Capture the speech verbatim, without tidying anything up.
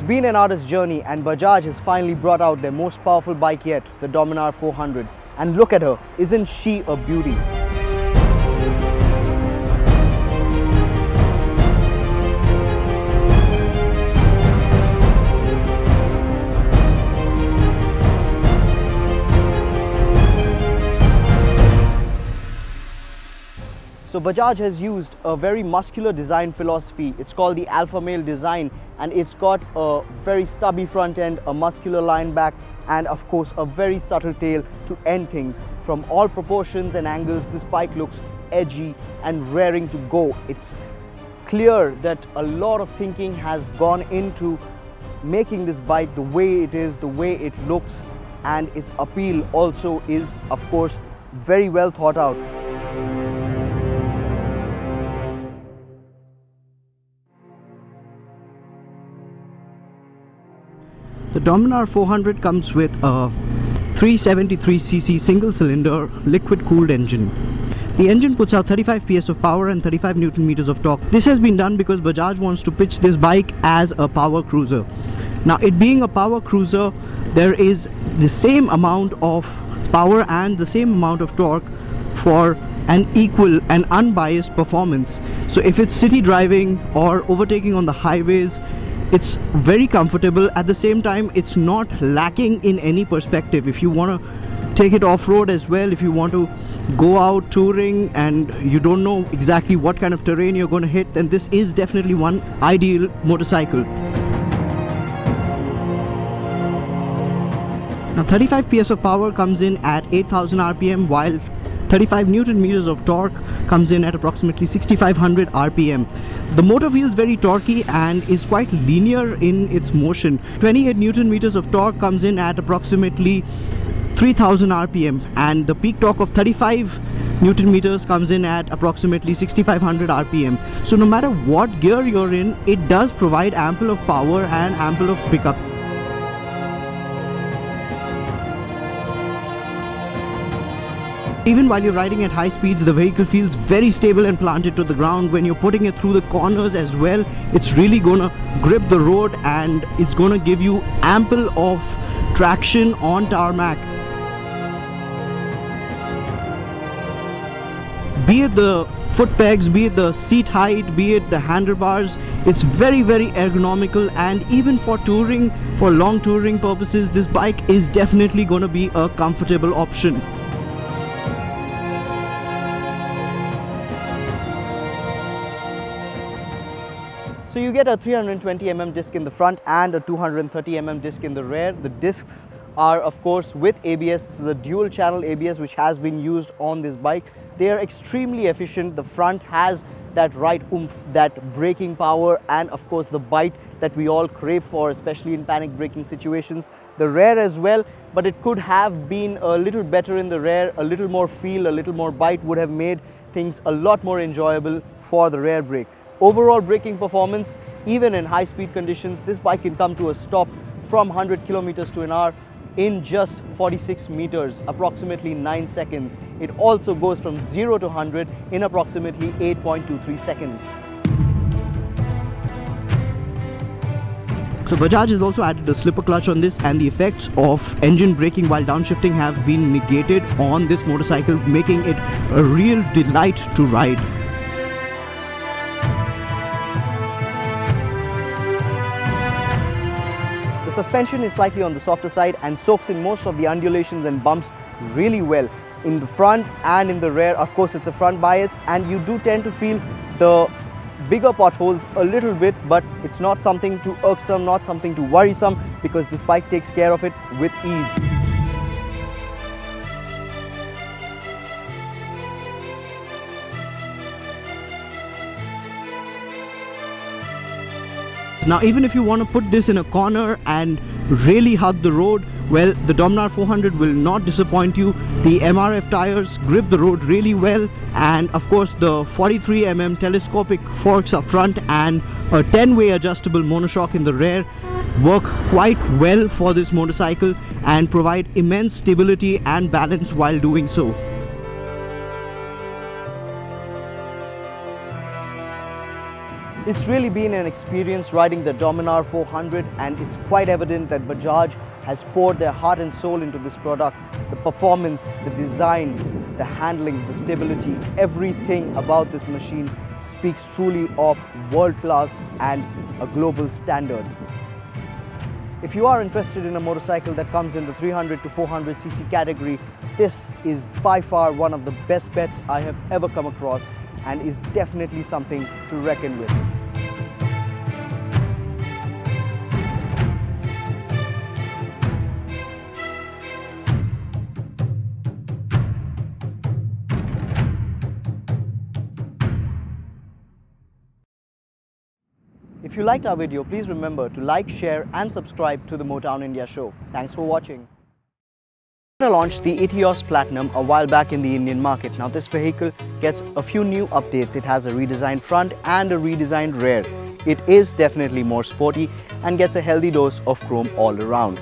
It's been an artist's journey and Bajaj has finally brought out their most powerful bike yet, the Dominar four hundred. And look at her, isn't she a beauty? So Bajaj has used a very muscular design philosophy. It's called the Alpha Male Design and it's got a very stubby front end, a muscular line back and of course a very subtle tail to end things. From all proportions and angles, this bike looks edgy and raring to go. It's clear that a lot of thinking has gone into making this bike the way it is, the way it looks, and its appeal also is of course very well thought out. The Dominar four hundred comes with a three seventy-three c c single cylinder liquid cooled engine. The engine puts out thirty-five p s of power and thirty-five newton meters of torque. This has been done because Bajaj wants to pitch this bike as a power cruiser. Now, it being a power cruiser, there is the same amount of power and the same amount of torque for an equal and unbiased performance. So if it's city driving or overtaking on the highways, it's very comfortable. At the same time, it's not lacking in any perspective. If you want to take it off-road as well, if you want to go out touring and you don't know exactly what kind of terrain you're going to hit, then this is definitely one ideal motorcycle. Now, thirty-five p s of power comes in at eight thousand r p m, while thirty-five newton meters of torque comes in at approximately sixty-five hundred r p m. The motor feels very torquey and is quite linear in its motion. twenty-eight newton meters of torque comes in at approximately three thousand r p m, and the peak torque of thirty-five newton meters comes in at approximately sixty-five hundred r p m. So no matter what gear you're in, it does provide ample of power and ample of pickup. Even while you're riding at high speeds, the vehicle feels very stable and planted to the ground. When you're putting it through the corners as well, it's really gonna grip the road and it's gonna give you ample of traction on tarmac. Be it the foot pegs, be it the seat height, be it the handlebars, it's very very ergonomical, and even for touring, for long touring purposes, this bike is definitely gonna be a comfortable option. So you get a three hundred twenty millimeter disc in the front and a two hundred thirty millimeter disc in the rear. The discs are of course with A B S. This is a dual channel A B S which has been used on this bike. They are extremely efficient. The front has that right oomph, that braking power, and of course the bite that we all crave for, especially in panic braking situations. The rear as well, but it could have been a little better in the rear. A little more feel, a little more bite would have made things a lot more enjoyable for the rear brake. Overall braking performance, even in high speed conditions, this bike can come to a stop from one hundred kilometers to an hour in just forty-six meters, approximately nine seconds. It also goes from zero to one hundred in approximately eight point two three seconds. So Bajaj has also added a slipper clutch on this, and the effects of engine braking while downshifting have been negated on this motorcycle, making it a real delight to ride. The suspension is slightly on the softer side and soaks in most of the undulations and bumps really well. In the front and in the rear, of course, it's a front bias, and you do tend to feel the bigger potholes a little bit, but it's not something too irksome, not something too worrisome, because this bike takes care of it with ease. Now, even if you want to put this in a corner and really hug the road, well, the Dominar four hundred will not disappoint you. The M R F tires grip the road really well, and of course the forty-three millimeter telescopic forks up front and a ten way adjustable monoshock in the rear work quite well for this motorcycle and provide immense stability and balance while doing so. It's really been an experience riding the Dominar four hundred, and it's quite evident that Bajaj has poured their heart and soul into this product. The performance, the design, the handling, the stability, everything about this machine speaks truly of world class and a global standard. If you are interested in a motorcycle that comes in the three hundred to four hundred c c category, this is by far one of the best bets I have ever come across, and is definitely something to reckon with. If you liked our video, please remember to like, share and subscribe to the Motown India Show. Thanks for watching. Motown launched the Etios Platinum a while back in the Indian market. Now this vehicle gets a few new updates. It has a redesigned front and a redesigned rear. It is definitely more sporty and gets a healthy dose of chrome all around.